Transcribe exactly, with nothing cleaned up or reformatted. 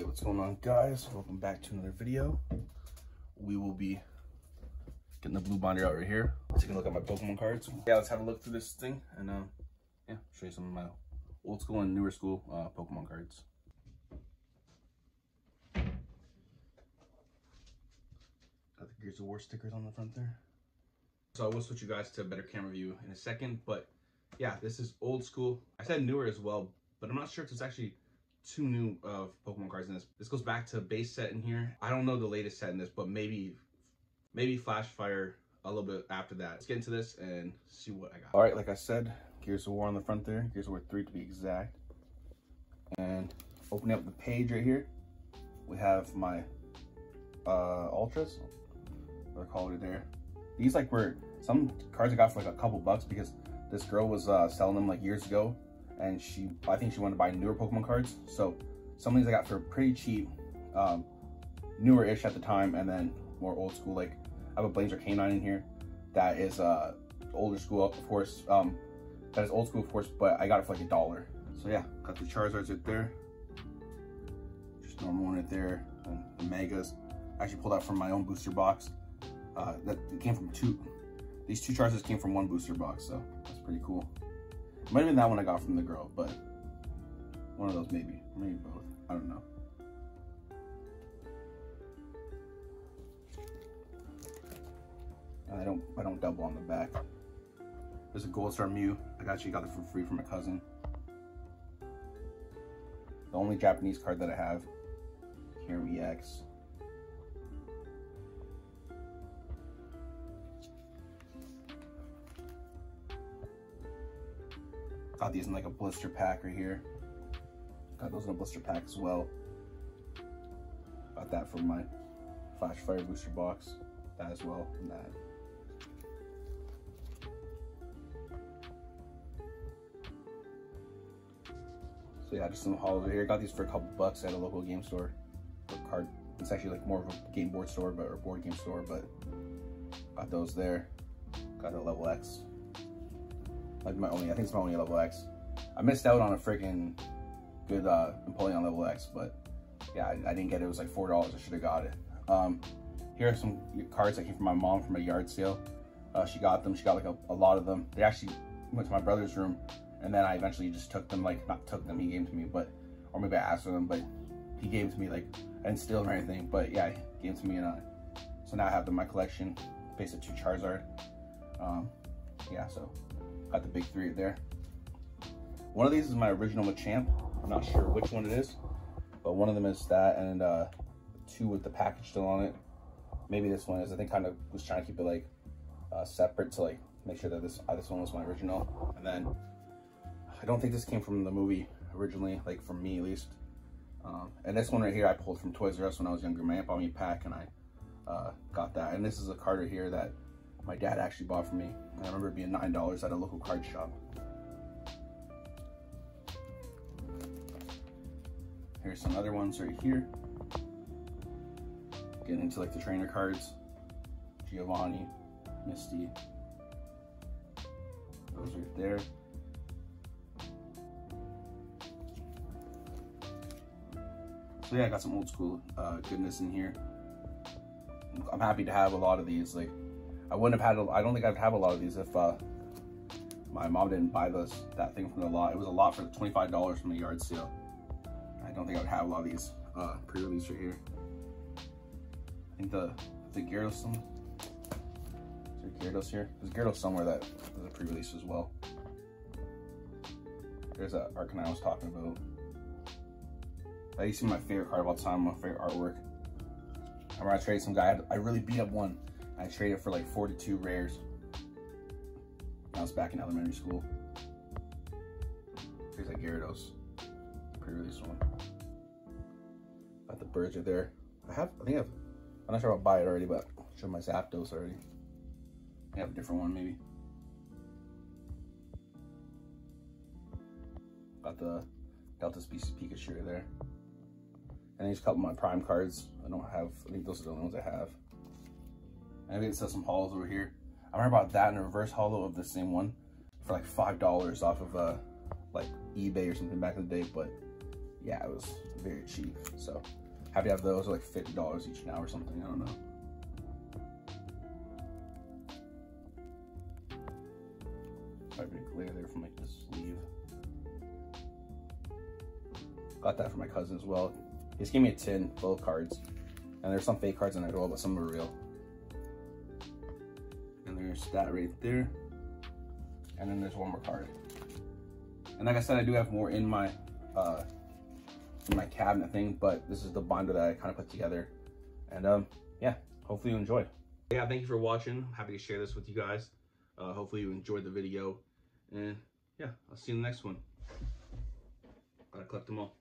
Hey, what's going on, guys? Welcome back to another video. We will be getting the blue binder out right here. Taking a look at my Pokemon cards. Yeah, let's have a look through this thing and uh, yeah, show you some of my old school and newer school uh, Pokemon cards. Got the Gears of War stickers on the front there. So I will switch you guys to a better camera view in a second, but yeah, this is old school. I said newer as well, but I'm not sure if it's actually two new uh, Pokemon cards in this. This goes back to base set in here. I don't know the latest set in this, but maybe maybe Flashfire a little bit after that. Let's get into this and see what I got. All right, like I said, Gears of War on the front there. Gears of War three to be exact. And opening up the page right here, we have my uh, Ultras. They're called it there. These like were some cards I got for like a couple bucks because this girl was uh, selling them like years ago. And she, I think she wanted to buy newer Pokemon cards. So some of these I got for pretty cheap, um, newer-ish at the time, and then more old school. Like I have a Blaziken Arcanine in here that is uh, older school, of course. Um, that is old school, of course, but I got it for like a dollar. So yeah, got the Charizards right there. Just normal one right there. And the Megas. I actually pulled out from my own booster box. Uh, that it came from two. These two Charizards came from one booster box, so that's pretty cool. Might have been that one I got from the girl, but one of those maybe. Maybe both. I don't know. And I don't I don't double on the back. There's a Gold Star Mew. I actually got it for free from my cousin. The only Japanese card that I have. Kerry X. Got these in like a blister pack right here. Got those in a blister pack as well. Got that from my Flashfire booster box. That as well, and that. So yeah, just some hauls right here. Got these for a couple bucks at a local game store. Or card, it's actually like more of a game board store, but or board game store, but got those there. Got a level X. Like my only, I think it's my only level X. I missed out on a freaking good uh, Impoleon level X, but yeah, I, I didn't get it. It was like four dollars. I should have got it. Um, here are some cards that came from my mom from a yard sale. Uh, she got them. She got like a, a lot of them. They actually went to my brother's room, and then I eventually just took them. Like not took them, he gave them to me, but or maybe I asked for them, but he gave them to me. Like I didn't steal them or anything, but yeah, he gave them to me, and uh, so now I have them in my collection. Base Set two Charizard. Um, yeah, so. Got the big three there. One of these is my original Machamp. I'm not sure which one it is, but one of them is that, and uh, two with the package still on it. Maybe this one is. I think kind of was trying to keep it like uh, separate to like make sure that this uh, this one was my original. And then I don't think this came from the movie originally, like from me at least. Um, and this one right here I pulled from Toys R Us when I was younger. My aunt bought me a pack, and I uh, got that. And this is a card right here that my dad actually bought for me. I remember it being nine dollars at a local card shop. Here's some other ones right here. Getting into like the trainer cards. Giovanni, Misty. Those right there. So yeah, I got some old school uh, goodness in here. I'm happy to have a lot of these. Like, I wouldn't have had, a, I don't think I'd have a lot of these if uh, my mom didn't buy this, that thing from the lot. It was a lot for twenty-five dollars from the yard sale. I don't think I would have a lot of these uh, pre-release right here. I think the, the Gyarados one. Is there Gyarados here? There's Gyarados somewhere that was a pre-release as well. There's that Arcanine I was talking about. That used to be my favorite card of all time, my favorite artwork. I remember I traded some guy, I, had, I really beat up one. I traded for like forty-two rares. I was back in elementary school. Here's that Gyarados, pre-release one. Got the birds are there. I have, I think I have, I'm not sure I'll buy it already, but I showed my Zapdos already. I have a different one maybe. Got the Delta Species Pikachu there. And there's a couple of my Prime cards. I don't have, I think those are the only ones I have. And we can sell some holos over here. I remember about that in a reverse holo of the same one for like five dollars off of uh, like eBay or something back in the day, but yeah, it was very cheap. So happy to have those, like fifty dollars each now or something, I don't know. Probably glare there from like the sleeve. Got that for my cousin as well. He just gave me a tin full of cards. And there's some fake cards in there as well, but some are real. And there's that right there. And then there's one more card. And like I said, I do have more in my uh, in my cabinet thing, but this is the binder that I kind of put together. And um, yeah, hopefully you enjoyed. Yeah, thank you for watching. I'm happy to share this with you guys. Uh, hopefully you enjoyed the video. And yeah, I'll see you in the next one. Gotta collect them all.